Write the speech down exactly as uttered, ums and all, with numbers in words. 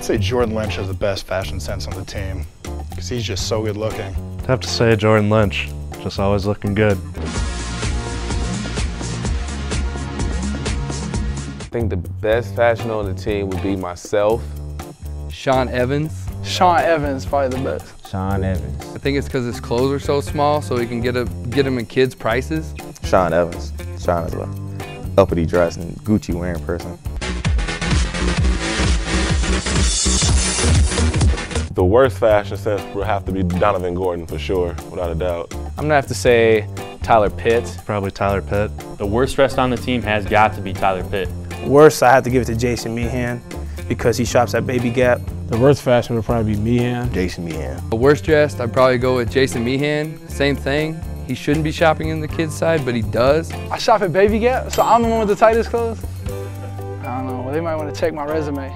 I'd say Jordan Lynch has the best fashion sense on the team because he's just so good looking. I'd have to say Jordan Lynch, just always looking good. I think the best fashion on the team would be myself. Sean Evans. Sean Evans, probably the best. Sean Evans. I think it's because his clothes are so small, so he can get a, get them in kids' prices. Sean Evans. Sean is a uppity dress and Gucci wearing person. The worst fashion sense would have to be Donovan Gordon for sure, without a doubt. I'm gonna have to say Tyler Pitt. Probably Tyler Pitt. The worst dressed on the team has got to be Tyler Pitt. Worst, I have to give it to Jason Meehan because he shops at Baby Gap. The worst fashion would probably be Meehan. Jason Meehan. The worst dressed, I'd probably go with Jason Meehan. Same thing. He shouldn't be shopping in the kids' side, but he does. I shop at Baby Gap, so I'm the one with the tightest clothes. I don't know. Well, they might want to check my resume.